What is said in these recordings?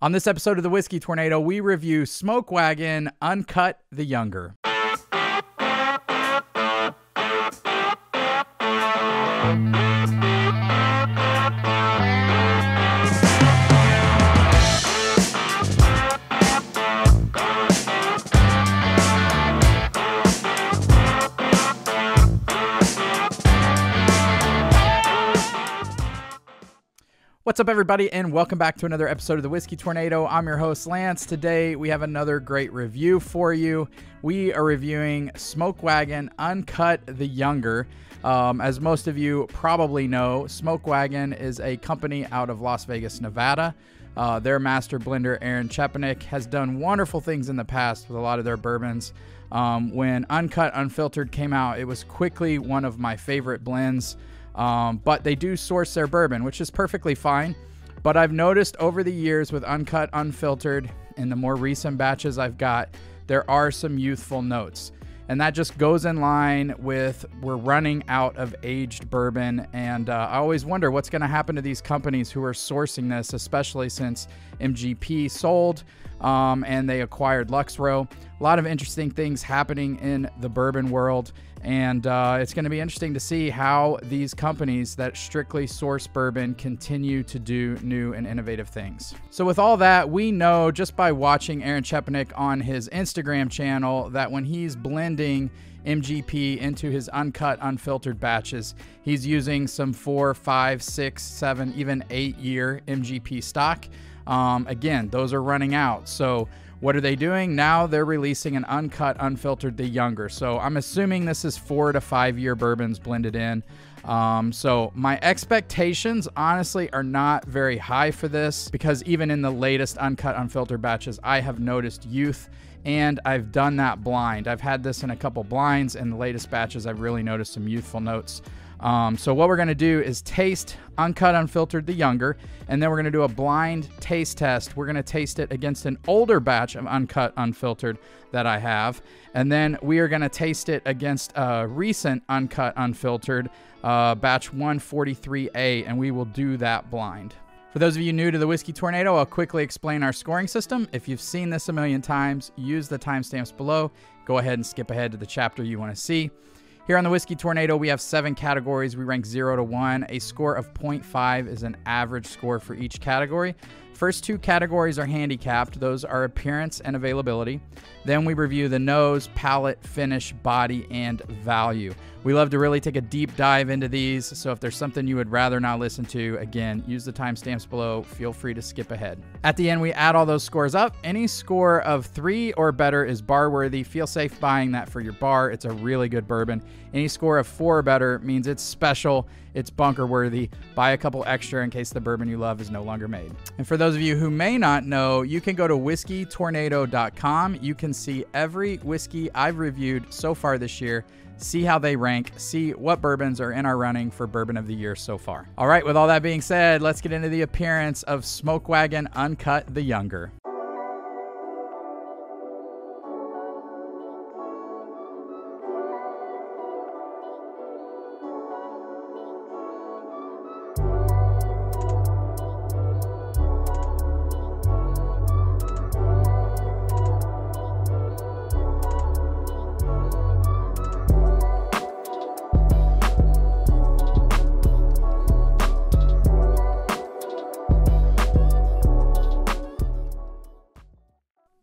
On this episode of the Whiskey Tornado, we review Smoke Wagon Uncut the Younger. What's up, everybody, and welcome back to another episode of the Whiskey Tornado. I'm your host, Lance. Today, we have another great review for you. We are reviewing Smoke Wagon Uncut the Younger. As most of you probably know, Smoke Wagon is a company out of Las Vegas, Nevada. Their master blender, Aaron Chapnick, has done wonderful things in the past with a lot of their bourbons. When Uncut Unfiltered came out, it was quickly one of my favorite blends. But they do source their bourbon, which is perfectly fine. But I've noticed over the years with Uncut Unfiltered and the more recent batches I've got, there are some youthful notes. And that just goes in line with we're running out of aged bourbon. And I always wonder what's going to happen to these companies who are sourcing this, especially since MGP sold and they acquired Lux Row. A lot of interesting things happening in the bourbon world. And it's going to be interesting to see how these companies that strictly source bourbon continue to do new and innovative things. So with all that, we know just by watching Aaron Chapnick on his Instagram channel that when he's blending MGP into his uncut, unfiltered batches, he's using some 4, 5, 6, 7, even 8 year MGP stock. Again, those are running out. So what are they doing? Now they're releasing an uncut, unfiltered, the younger. So I'm assuming this is 4 to 5 year bourbons blended in. So my expectations honestly are not very high for this because even in the latest uncut, unfiltered batches, I have noticed youth and I've done that blind. I've had this in a couple blinds and the latest batches, I've really noticed some youthful notes. So what we're going to do is taste Uncut Unfiltered the Younger, and then we're going to do a blind taste test. We're going to taste it against an older batch of Uncut Unfiltered that I have, and then we are going to taste it against a recent Uncut Unfiltered, batch 143A, and we will do that blind. For those of you new to the Whiskey Tornado, I'll quickly explain our scoring system. If you've seen this a million times, use the timestamps below. Go ahead and skip ahead to the chapter you want to see. Here on the Whiskey Tornado, we have 7 categories. We rank 0 to 1. A score of 0.5 is an average score for each category. First 2 categories are handicapped. Those are appearance and availability. Then we review the nose, palate, finish, body, and value. We love to really take a deep dive into these. So if there's something you would rather not listen to, again, use the timestamps below. Feel free to skip ahead. At the end, we add all those scores up. Any score of 3 or better is bar worthy. Feel safe buying that for your bar. It's a really good bourbon. Any score of 4 or better means it's special. It's bunker worthy. Buy a couple extra in case the bourbon you love is no longer made. And for those of you who may not know, you can go to whiskeytornado.com. You can see every whiskey I've reviewed so far this year, see how they rank, see what bourbons are in our running for Bourbon of the Year so far. All right, with all that being said, let's get into the appearance of Smoke Wagon Uncut the Younger.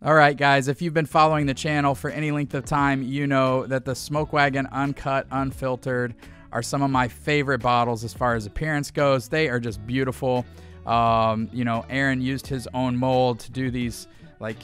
All right, guys, if you've been following the channel for any length of time, you know that the Smoke Wagon Uncut, Unfiltered are some of my favorite bottles as far as appearance goes. They are just beautiful. You know, Aaron used his own mold to do these like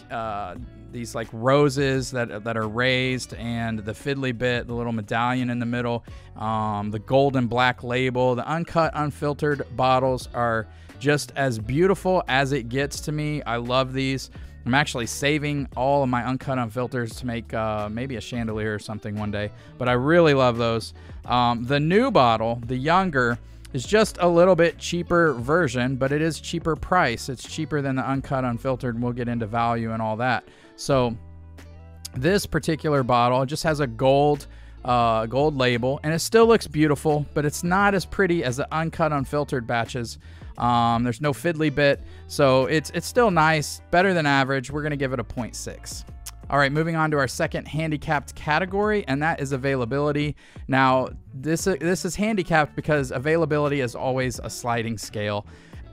roses that are raised, and the fiddly bit, the little medallion in the middle, the gold and black label. The Uncut Unfiltered bottles are just as beautiful as it gets to me. I love these. I'm actually saving all of my Uncut Unfilters to make maybe a chandelier or something one day, but I really love those. The new bottle, the younger, is just a little bit cheaper version, but it is cheaper price. It's cheaper than the Uncut Unfiltered, and we'll get into value and all that. So this particular bottle just has a gold label, and it still looks beautiful, but it's not as pretty as the Uncut Unfiltered batches. There's no fiddly bit, so it's still nice, better than average. We're gonna give it a 0.6. All right, moving on to our second handicapped category, and that is availability. Now, this is handicapped because availability is always a sliding scale.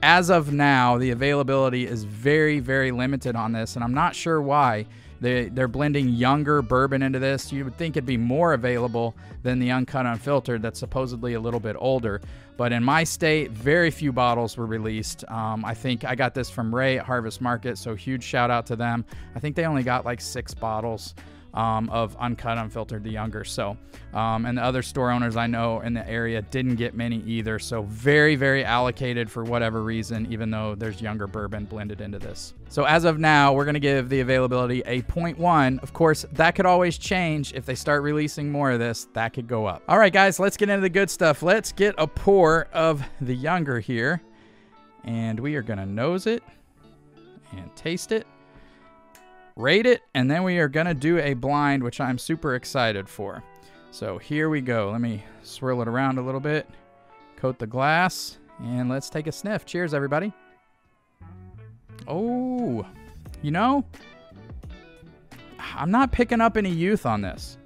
As of now, the availability is very, very limited on this, and I'm not sure why. They're blending younger bourbon into this. You would think it'd be more available than the uncut unfiltered that's supposedly a little bit older. But in my state, very few bottles were released. I think I got this from Ray at Harvest Market, so huge shout out to them. I think they only got like 6 bottles of uncut unfiltered, the younger. So and the other store owners I know in the area didn't get many either. So very, very allocated for whatever reason, even though there's younger bourbon blended into this. So as of now, we're gonna give the availability a 0.1. Of course, that could always change. If they start releasing more of this, that could go up. All right, guys, let's get into the good stuff. Let's get a pour of the younger here, and we are gonna nose it and taste it, rate it, and then we are gonna do a blind, which I'm super excited for. So here we go. Let me swirl it around a little bit, coat the glass, and let's take a sniff. Cheers, everybody. Oh, you know, I'm not picking up any youth on this.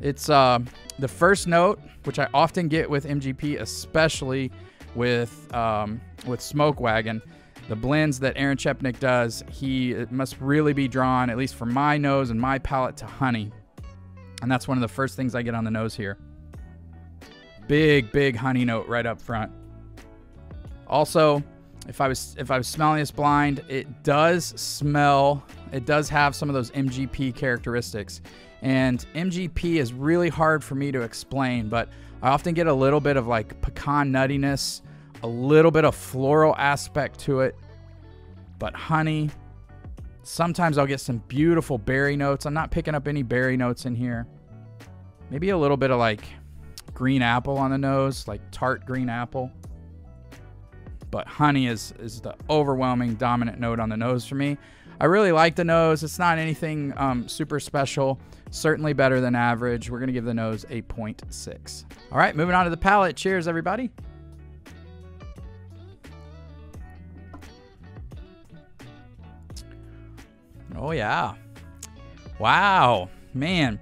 It's the first note, which I often get with MGP, especially with Smoke Wagon. The blends that Aaron Chapnick does, it must really be drawn, at least for my nose and my palate, to honey. And that's one of the first things I get on the nose here. Big, big honey note right up front. Also, if I was smelling this blind, it does have some of those MGP characteristics. And MGP is really hard for me to explain, but I often get a little bit of like pecan nuttiness, a little bit of floral aspect to it, but honey. Sometimes I'll get some beautiful berry notes. I'm not picking up any berry notes in here. Maybe a little bit of like green apple on the nose, like tart green apple. But honey is the overwhelming dominant note on the nose for me. I really like the nose. It's not anything super special. Certainly better than average. We're gonna give the nose a 0.6. All right, moving on to the palate. Cheers, everybody. Oh yeah. Wow, man.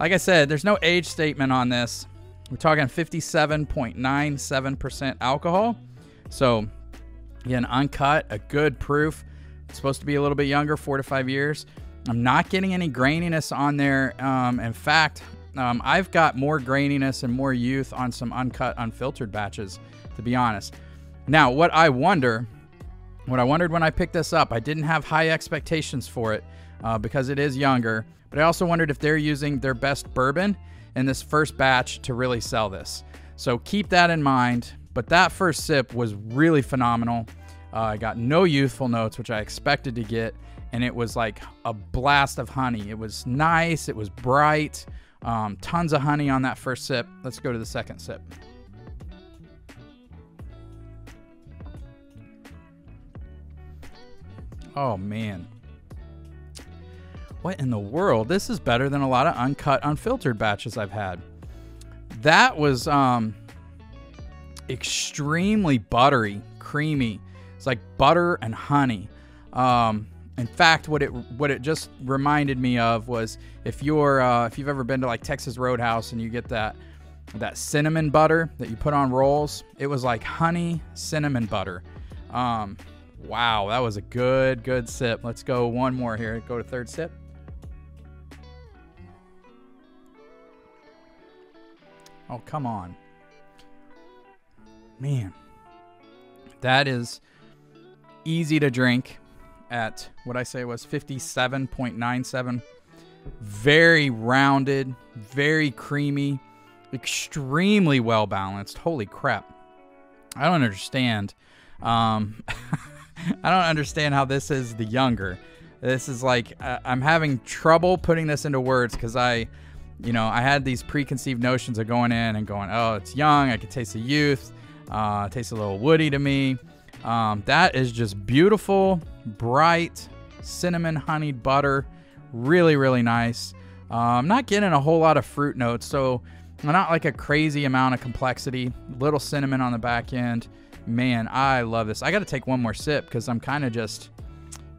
Like I said, there's no age statement on this. We're talking 57.97% alcohol. So again, uncut, a good proof. It's supposed to be a little bit younger, 4 to 5 years. I'm not getting any graininess on there. In fact, I've got more graininess and more youth on some uncut, unfiltered batches, to be honest. Now, what I wondered when I picked this up, I didn't have high expectations for it because it is younger, but I also wondered if they're using their best bourbon in this first batch to really sell this. So keep that in mind, but that first sip was really phenomenal. I got no youthful notes, which I expected to get, and it was like a blast of honey. It was nice, it was bright, tons of honey on that first sip. Let's go to the second sip. Oh man, what in the world? This is better than a lot of uncut, unfiltered batches I've had. That was extremely buttery, creamy. It's like butter and honey. In fact, what it just reminded me of was if you've ever been to like Texas Roadhouse and you get that cinnamon butter that you put on rolls, it was like honey cinnamon butter. Wow, that was a good sip. Let's go one more here. Go to third sip. Oh, come on. Man, that is easy to drink at what I say was 57.97. Very rounded, very creamy, extremely well balanced. Holy crap. I don't understand. I don't understand how this is the younger. This is like, I'm having trouble putting this into words because I had these preconceived notions of going in and going, oh, it's young. I could taste the youth. It tastes a little woody to me. That is just beautiful, bright, cinnamon, honeyed butter. Really, really nice. I'm not getting a whole lot of fruit notes, so not like a crazy amount of complexity. Little cinnamon on the back end. Man, I love this. I got to take one more sip because I'm kind of just,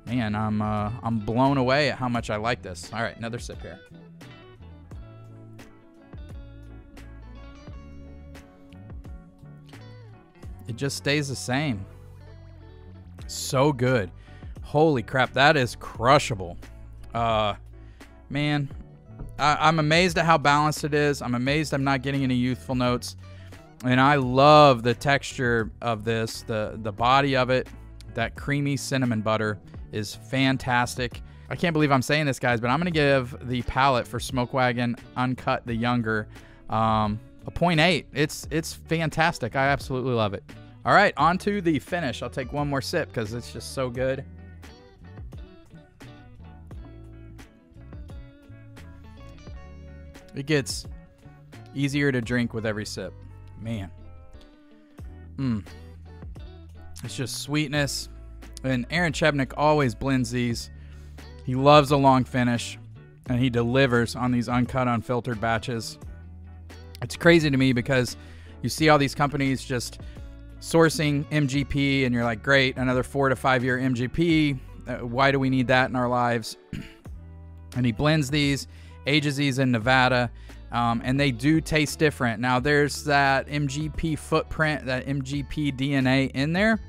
man, I'm blown away at how much I like this. All right, another sip here. It just stays the same. So good. Holy crap, that is crushable. Man, I'm amazed at how balanced it is. I'm amazed I'm not getting any youthful notes. And I love the texture of this, the body of it. That creamy cinnamon butter is fantastic. I can't believe I'm saying this, guys, but I'm gonna give the palette for Smoke Wagon Uncut the Younger a 0.8. It's fantastic. I absolutely love it. All right, on to the finish. I'll take one more sip because it's just so good. It gets easier to drink with every sip. Man. It's just sweetness. And Aaron Chapnick always blends these. He loves a long finish, and he delivers on these uncut, unfiltered batches. It's crazy to me because you see all these companies just sourcing MGP, and you're like, great, another 4 to 5 year MGP. Why do we need that in our lives? And he blends these, ages these in Nevada, and they do taste different. Now, there's that MGP footprint, that MGP DNA in there,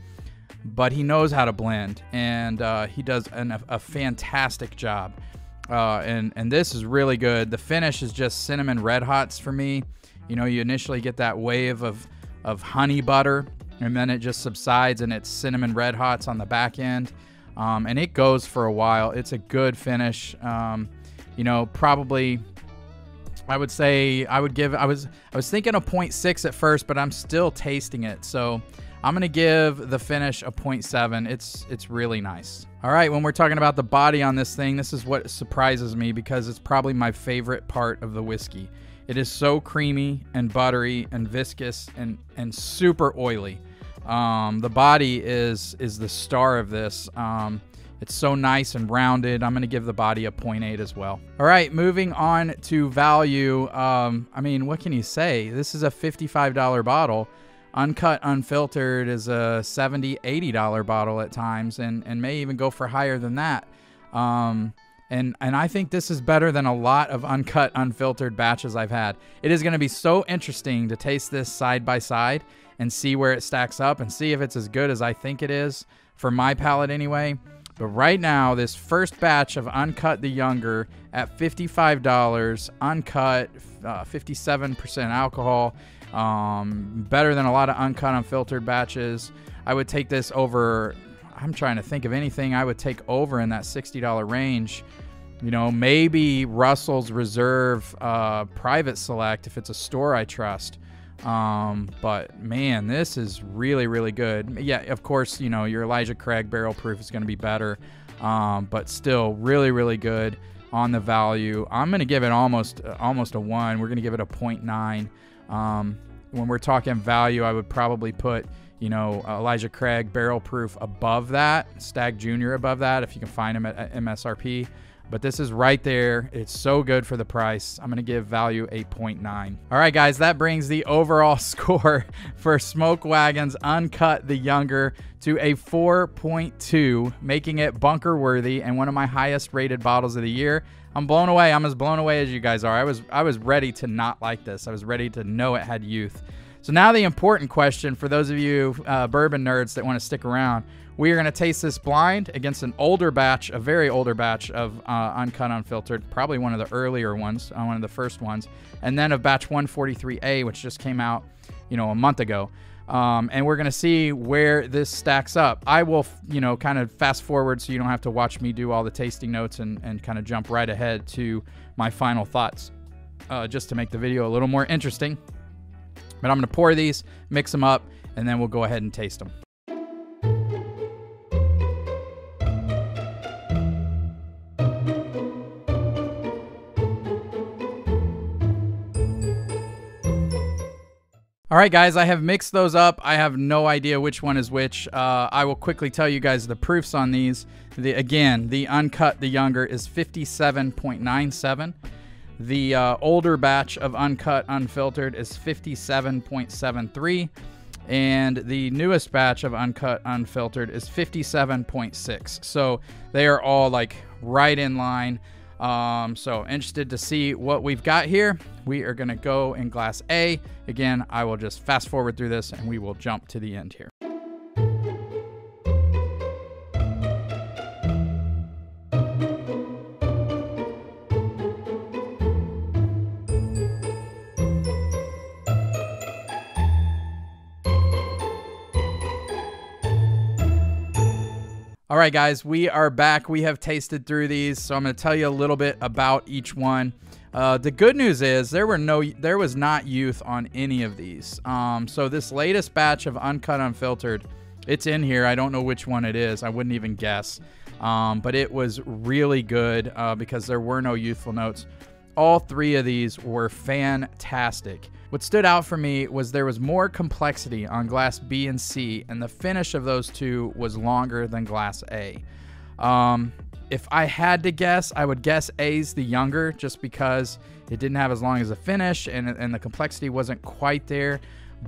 but he knows how to blend, and he does a fantastic job. And this is really good. The finish is just cinnamon red hots for me. You know, you initially get that wave of honey butter, and then it just subsides, and it's cinnamon red hots on the back end. And it goes for a while. It's a good finish. You know, probably I would say I would give, I was thinking a 0.6 at first, but I'm still tasting it. So I'm going to give the finish a 0.7. It's really nice. All right. When we're talking about the body on this thing, this is what surprises me because it's probably my favorite part of the whiskey. It is so creamy and buttery and viscous and super oily. The body is the star of this. It's so nice and rounded. I'm going to give the body a 0.8 as well. All right, moving on to value. I mean, what can you say? This is a $55 bottle. Uncut, unfiltered is a $70, $80 bottle at times, and may even go for higher than that. And I think this is better than a lot of uncut, unfiltered batches I've had. It is going to be so interesting to taste this side by side and see where it stacks up and see if it's as good as I think it is, for my palate anyway. But right now, this first batch of Uncut the Younger at $55, uncut, 57% alcohol, better than a lot of uncut, unfiltered batches. I would take this over, I'm trying to think of anything I would take over in that $60 range. You know, maybe Russell's Reserve Private Select if it's a store I trust. But man, this is really, really good. Yeah, of course, you know, your Elijah Craig barrel proof is going to be better. But still really, really good on the value. I'm going to give it almost a 1. We're going to give it a 0.9. When we're talking value, I would probably put, you know, Elijah Craig barrel proof above that, Stagg Jr. above that, if you can find him at MSRP. But this is right there. It's so good for the price. I'm going to give value 8.9. All right, guys, that brings the overall score for Smoke Wagon's Uncut the Younger to a 4.2, making it bunker worthy and one of my highest rated bottles of the year. I'm blown away. I'm as blown away as you guys are. I was ready to not like this. I was ready to know it had youth. So now the important question for those of you bourbon nerds that want to stick around, we are going to taste this blind against an older batch, a very older batch of Uncut Unfiltered, probably one of the earlier ones, one of the first ones, and then of batch 143A, which just came out, you know, a month ago. And we're going to see where this stacks up. I will, you know, kind of fast forward so you don't have to watch me do all the tasting notes and kind of jump right ahead to my final thoughts, just to make the video a little more interesting. But I'm going to pour these, mix them up, and then we'll go ahead and taste them. All right, guys, I have mixed those up. I have no idea which one is which. I will quickly tell you guys the proofs on these. Again, the Uncut the Younger is 57.97. The older batch of Uncut Unfiltered is 57.73. And the newest batch of Uncut Unfiltered is 57.6. So they are all like right in line. So interested to see what we've got here. We are going to go in glass A. Again, I will just fast forward through this and we will jump to the end here. All right, guys, we are back. We have tasted through these, so I'm going to tell you a little bit about each one. The good news is there was not youth on any of these. So this latest batch of Uncut Unfiltered, it's in here. I don't know which one it is. I wouldn't even guess. But it was really good because there were no youthful notes. All three of these were fantastic. What stood out for me was there was more complexity on glass B and C, and the finish of those two was longer than glass A. If I had to guess, I would guess A's the younger, just because it didn't have as long as a finish and the complexity wasn't quite there,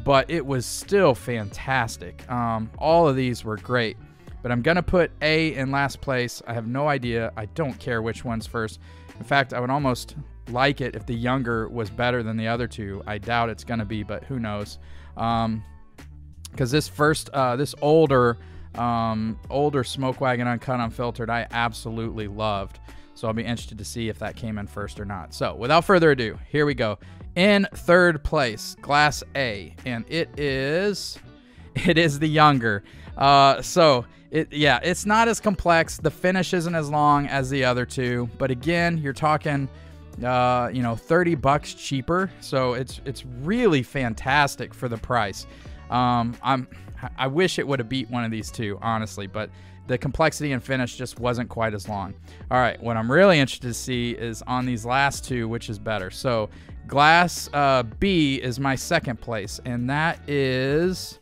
but it was still fantastic. All of these were great, but I'm gonna put A in last place. I have no idea. I don't care which one's first. In fact, I would almost like it if the younger was better than the other two. I doubt it's going to be, but who knows? Because this older Smoke Wagon Uncut Unfiltered, I absolutely loved. So I'll be interested to see if that came in first or not. So without further ado, here we go. In third place, glass A, and it is the younger. It's not as complex. The finish isn't as long as the other two, but again, you're talking, you know, $30 cheaper. So it's really fantastic for the price. I wish it would have beat one of these two, honestly, but the complexity and finish just wasn't quite as long. All right, what I'm really interested to see is on these last two, which is better. So glass B is my second place, and that is...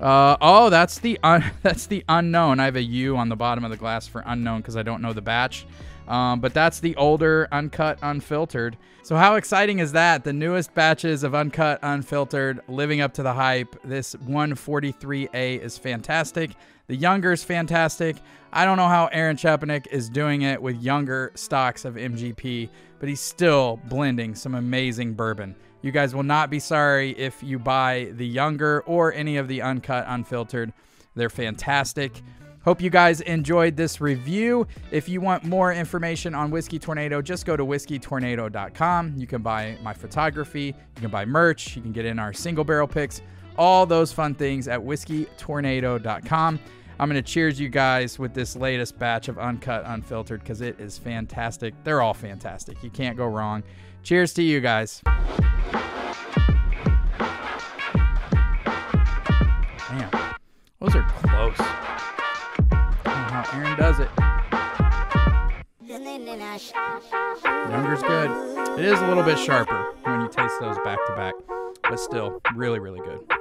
that's the unknown. I have a U on the bottom of the glass for unknown because I don't know the batch. But that's the older Uncut Unfiltered. So how exciting is that? The newest batches of Uncut Unfiltered living up to the hype. This 143A is fantastic. The younger is fantastic. I don't know how Aaron Chapnick is doing it with younger stocks of MGP, but he's still blending some amazing bourbon. You guys will not be sorry if you buy the younger or any of the Uncut Unfiltered. They're fantastic. Hope you guys enjoyed this review. If you want more information on Whiskey Tornado, just go to whiskeytornado.com. You can buy my photography, you can buy merch, you can get in our single barrel picks, all those fun things at whiskeytornado.com. I'm going to cheers you guys with this latest batch of Uncut Unfiltered because it is fantastic. They're all fantastic. You can't go wrong. Cheers to you guys. Man, those are close. I don't know how Aaron does it. Younger's good. It is a little bit sharper when you taste those back to back, but still really, really good.